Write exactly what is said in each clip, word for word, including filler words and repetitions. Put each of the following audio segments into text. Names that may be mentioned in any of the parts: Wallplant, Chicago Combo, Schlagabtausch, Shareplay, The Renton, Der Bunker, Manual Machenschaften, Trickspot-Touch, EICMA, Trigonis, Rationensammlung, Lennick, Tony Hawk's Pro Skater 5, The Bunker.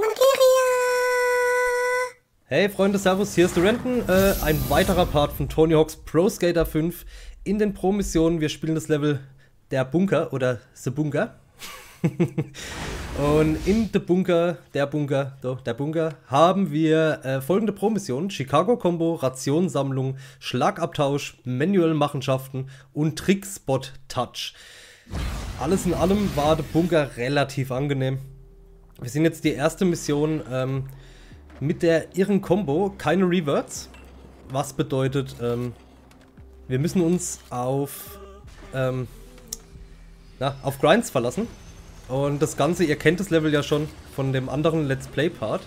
Nigeria! Hey Freunde, servus, hier ist The Renton. Äh, ein weiterer Part von Tony Hawk's Pro Skater fünf in den Pro-Missionen. Wir spielen das Level Der Bunker oder The Bunker. Und in The Bunker, der Bunker, doch, der Bunker, haben wir äh, folgende Pro-Missionen: Chicago Combo, Rationensammlung, Schlagabtausch, Manual Machenschaften und Trickspot-Touch. Alles in allem war der Bunker relativ angenehm. Wir sind jetzt die erste Mission ähm, mit der irren Combo, keine Reverts. Was bedeutet, ähm, wir müssen uns auf, ähm, na, auf Grinds verlassen. Und das Ganze, ihr kennt das Level ja schon von dem anderen Let's Play Part.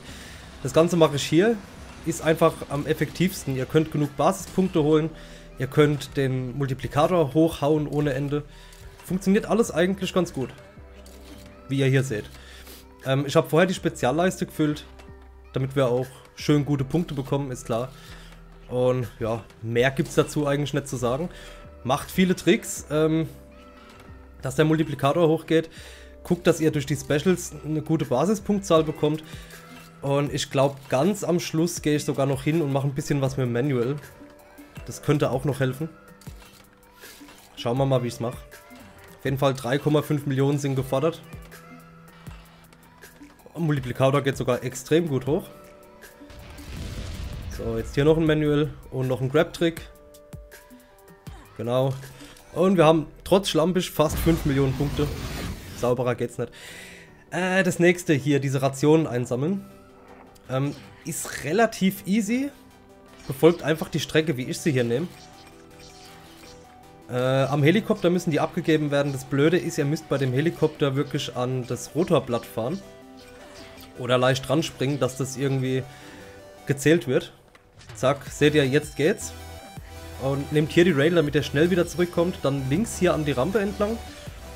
Das Ganze mache ich hier, ist einfach am effektivsten. Ihr könnt genug Basispunkte holen, ihr könnt den Multiplikator hochhauen ohne Ende. Funktioniert alles eigentlich ganz gut, wie ihr hier seht. Ähm, ich habe vorher die Spezialleiste gefüllt, damit wir auch schön gute Punkte bekommen, ist klar. Und ja, mehr gibt es dazu eigentlich nicht zu sagen. Macht viele Tricks, ähm, dass der Multiplikator hochgeht. Guckt, dass ihr durch die Specials eine gute Basispunktzahl bekommt. Und ich glaube, ganz am Schluss gehe ich sogar noch hin und mache ein bisschen was mit dem Manual. Das könnte auch noch helfen. Schauen wir mal, wie ich es mache. Auf jeden Fall drei Komma fünf Millionen sind gefordert. Multiplikator geht sogar extrem gut hoch. So, jetzt hier noch ein Manual und noch ein Grab-Trick. Genau. Und wir haben trotz Schlampisch fast fünf Millionen Punkte. Sauberer geht's nicht. Äh, das nächste hier, diese Rationen einsammeln, ähm, ist relativ easy. Befolgt einfach die Strecke, wie ich sie hier nehme. Äh, am Helikopter müssen die abgegeben werden. Das Blöde ist, ihr müsst bei dem Helikopter wirklich an das Rotorblatt fahren. Oder leicht dran springen, dass das irgendwie gezählt wird. Zack, seht ihr, jetzt geht's. Und nehmt hier die Rail, damit ihr schnell wieder zurückkommt. Dann links hier an die Rampe entlang.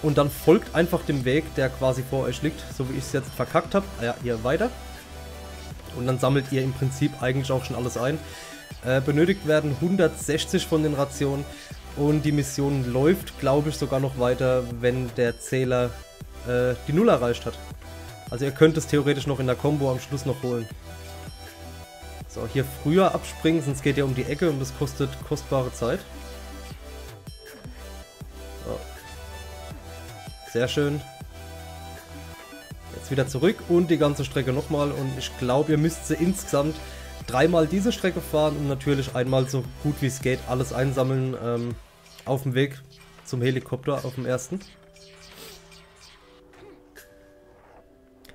Und dann folgt einfach dem Weg, der quasi vor euch liegt, so wie ich es jetzt verkackt habe. Ja, hier weiter. Und dann sammelt ihr im Prinzip eigentlich auch schon alles ein. Äh, benötigt werden hundertsechzig von den Rationen. Und die Mission läuft, glaube ich, sogar noch weiter, wenn der Zähler äh, die Null erreicht hat. Also ihr könnt es theoretisch noch in der Combo am Schluss noch holen. So, hier früher abspringen, sonst geht ihr um die Ecke und das kostet kostbare Zeit. So. Sehr schön. Jetzt wieder zurück und die ganze Strecke nochmal. Und ich glaube, ihr müsst sie insgesamt dreimal diese Strecke fahren und natürlich einmal so gut wie es geht alles einsammeln ähm, auf dem Weg zum Helikopter auf dem ersten.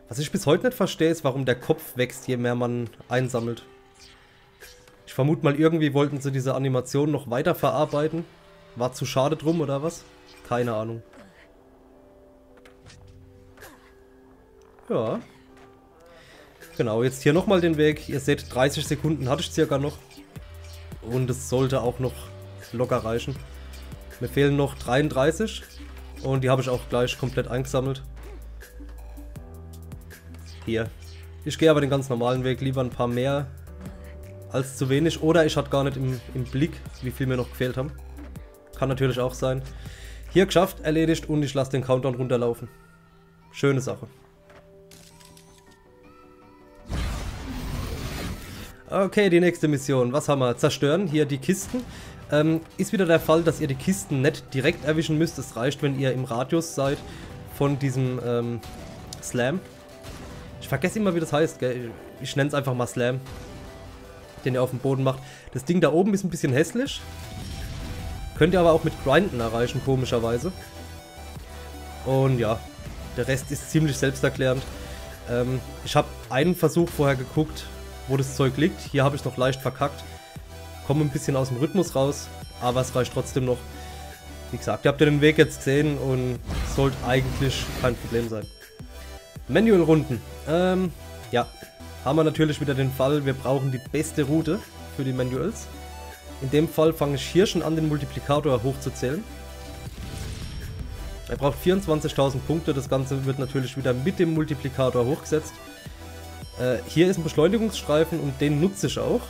Was ich bis heute nicht verstehe, ist, warum der Kopf wächst, je mehr man einsammelt. Ich vermute mal, irgendwie wollten sie diese Animation noch weiter verarbeiten. War zu schade drum oder was? Keine Ahnung. Ja. Genau, jetzt hier nochmal den Weg. Ihr seht, dreißig Sekunden hatte ich circa noch. Und es sollte auch noch locker reichen. Mir fehlen noch dreiunddreißig. Und die habe ich auch gleich komplett eingesammelt. Hier. Ich gehe aber den ganz normalen Weg. Lieber ein paar mehr als zu wenig. Oder ich hatte gar nicht im, im Blick, wie viel mir noch gefehlt haben. Kann natürlich auch sein. Hier geschafft, erledigt und ich lasse den Countdown runterlaufen. Schöne Sache. Okay, die nächste Mission. Was haben wir? Zerstören. Hier die Kisten. Ähm, ist wieder der Fall, dass ihr die Kisten nicht direkt erwischen müsst. Es reicht, wenn ihr im Radius seid von diesem ähm, Slam. Ich vergesse immer, wie das heißt. Gell? Ich nenne es einfach mal Slam, den ihr auf dem Boden macht. Das Ding da oben ist ein bisschen hässlich. Könnt ihr aber auch mit Grinden erreichen, komischerweise. Und ja, der Rest ist ziemlich selbsterklärend. Ähm, ich habe einen Versuch vorher geguckt, wo das Zeug liegt. Hier habe ich noch leicht verkackt. Komme ein bisschen aus dem Rhythmus raus, aber es reicht trotzdem noch. Wie gesagt, ihr habt ja den Weg jetzt gesehen und sollte eigentlich kein Problem sein. Manual-Runden. Ähm, ja, haben wir natürlich wieder den Fall, wir brauchen die beste Route für die Manuals. In dem Fall fange ich hier schon an, den Multiplikator hochzuzählen. Er braucht vierundzwanzigtausend Punkte, das Ganze wird natürlich wieder mit dem Multiplikator hochgesetzt. Äh, hier ist ein Beschleunigungsstreifen und den nutze ich auch,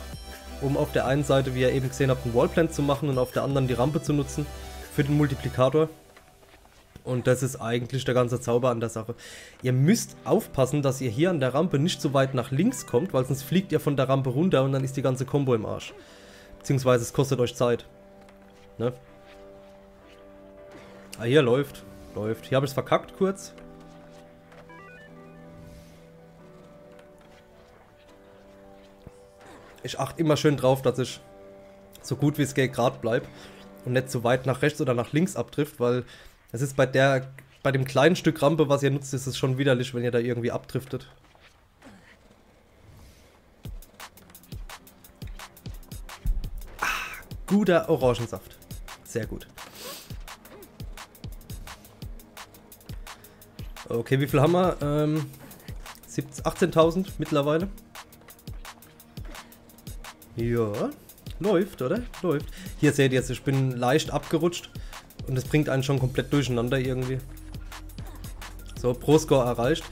um auf der einen Seite, wie ihr eben gesehen habt, einen Wallplant zu machen und auf der anderen die Rampe zu nutzen für den Multiplikator. Und das ist eigentlich der ganze Zauber an der Sache. Ihr müsst aufpassen, dass ihr hier an der Rampe nicht so weit nach links kommt, weil sonst fliegt ihr von der Rampe runter und dann ist die ganze Combo im Arsch. Beziehungsweise es kostet euch Zeit. Ne? Ah, hier läuft. Läuft. Hier habe ich es verkackt kurz. Ich achte immer schön drauf, dass ich so gut wie es geht gerade bleibe und nicht so weit nach rechts oder nach links abtrifft, weil es ist bei der, bei dem kleinen Stück Rampe, was ihr nutzt, ist es schon widerlich, wenn ihr da irgendwie abdriftet. Ah, guter Orangensaft. Sehr gut. Okay, wie viel haben wir? Ähm, achtzehntausend mittlerweile. Ja, läuft, oder? Läuft. Hier seht ihr jetzt, ich bin leicht abgerutscht und das bringt einen schon komplett durcheinander irgendwie. So, Pro-Score erreicht.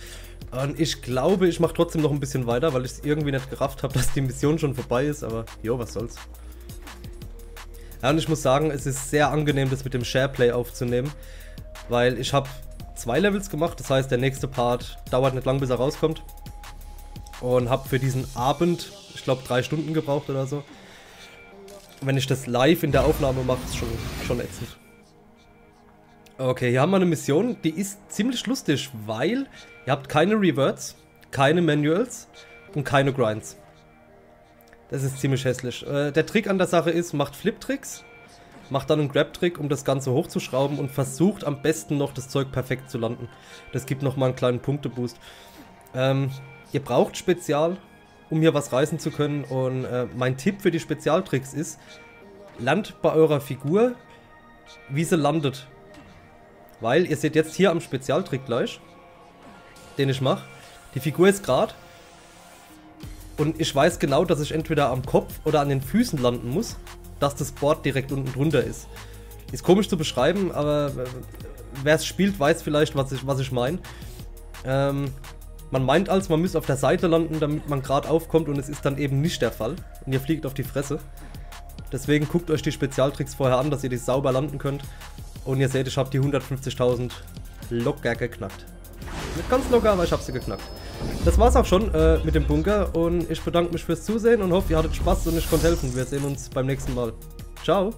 Und ich glaube, ich mache trotzdem noch ein bisschen weiter, weil ich es irgendwie nicht gerafft habe, dass die Mission schon vorbei ist, aber jo, was soll's. Ja, und ich muss sagen, es ist sehr angenehm, das mit dem Shareplay aufzunehmen, weil ich habe zwei Levels gemacht, das heißt, der nächste Part dauert nicht lang, bis er rauskommt. Und habe für diesen Abend, ich glaube, drei Stunden gebraucht oder so. Wenn ich das live in der Aufnahme mache, ist schon, schon ätzend. Okay, hier haben wir eine Mission, die ist ziemlich lustig, weil ihr habt keine Reverts, keine Manuals und keine Grinds. Das ist ziemlich hässlich. Äh, der Trick an der Sache ist, macht Flip-Tricks, macht dann einen Grab-Trick, um das Ganze hochzuschrauben und versucht am besten noch das Zeug perfekt zu landen. Das gibt nochmal einen kleinen Punkte-Boost. Ähm... Ihr braucht Spezial, um hier was reißen zu können, und äh, mein Tipp für die Spezialtricks ist, landet bei eurer Figur, wie sie landet. Weil ihr seht jetzt hier am Spezialtrick gleich, den ich mache, die Figur ist gerade und ich weiß genau, dass ich entweder am Kopf oder an den Füßen landen muss, dass das Board direkt unten drunter ist. Ist komisch zu beschreiben, aber äh, wer es spielt, weiß vielleicht, was ich, was ich meine. Ähm... Man meint als, man müsste auf der Seite landen, damit man gerade aufkommt, und es ist dann eben nicht der Fall. Und ihr fliegt auf die Fresse. Deswegen guckt euch die Spezialtricks vorher an, dass ihr die sauber landen könnt. Und ihr seht, ich habe die hundertfünfzigtausend locker geknackt. Nicht ganz locker, aber ich habe sie geknackt. Das war's auch schon äh, mit dem Bunker, und ich bedanke mich fürs Zusehen und hoffe, ihr hattet Spaß und ich konnte helfen. Wir sehen uns beim nächsten Mal. Ciao!